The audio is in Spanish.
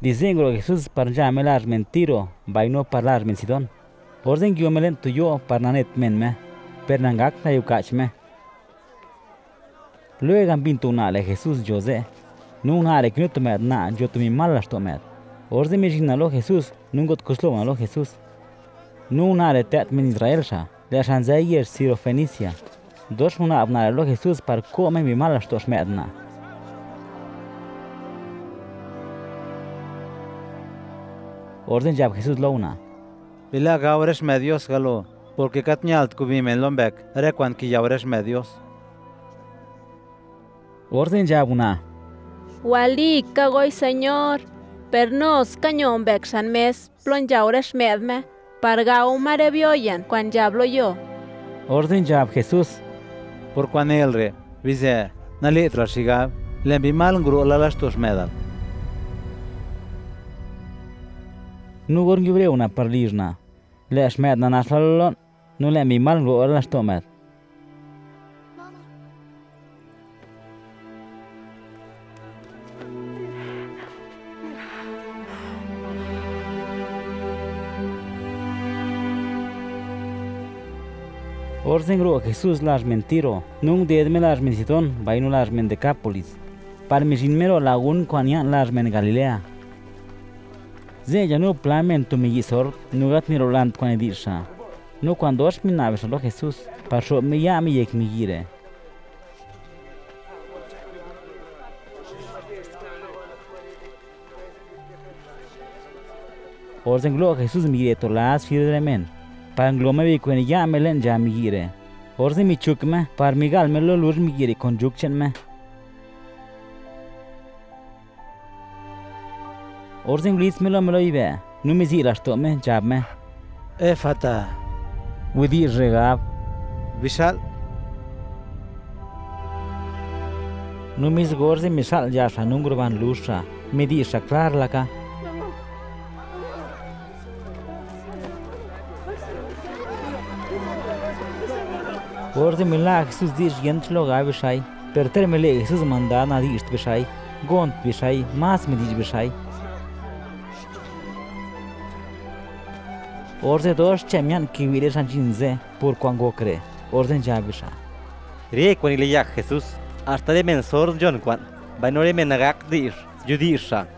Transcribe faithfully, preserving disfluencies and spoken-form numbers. Diciendo Jesús para llamelar mentiro, vaino parlar mensidón. Orden que yo me lento yo parnanet menme, pernangak tayukachme. Luego han pinto unale Jesús José, nun hare que no tomer na, yo tumi malas tomer. Orden me ginalo Jesús, nun got kuslomalo Jesús. Nun hare tet men Israel sha, de shanzayer siro Fenicia. Dos una abnarelo Jesús para come mi malas tos medna. Orden jab Jesús launa. Pila gaures medios galo, porque katnyalt kubimen lombek, recuan ki yaures medios. Orden jab una. Wali kagoy señor, pernos cañón bek san mes, plon yaures medme, pargao mare bioyan, cuan yablo yo. Orden jab Jesús. Por cuan elre, vize, nalit rashigab, lembimal ngru lalas tos medal. No gorgibre una parlirna. Les medna nasalon, no le mi mal go las tomer. Orzengro Jesús las mentiro, nun diedme las mensidón, vaino las men Decápolis. Parmisinmero lagun cuanian las men Galilea. Zeya no plamen tu miguisor, no gat mi roland con edirsa. No cuando es mi nave solo Jesús, pasó mi ya mi yek mi gire. Orden glo Jesús mi gire tolas firdremen. Pan glo me vi con ya me len ya mi gire. Orden mi chukme, par mi gal me lo luz mi gire con yukchenme. Orden Luis me lo me lo iba, no me ziras tome, jabme. E fata. Udir regab. Vishal. No mis gorze me sal yasha, no gruban lusa, me disha clarlaca. Orden me la Jesús dish yentlo gabishai, perterme le Jesús mandana dish bishai, gont bishai, mas me dish bishai. Orden dos chemian que vive San Chinze por cuango cree. Orden ya visha. Rie con el Jesús. Hasta de mensor John Juan. Vainore menagak dir. Judisha.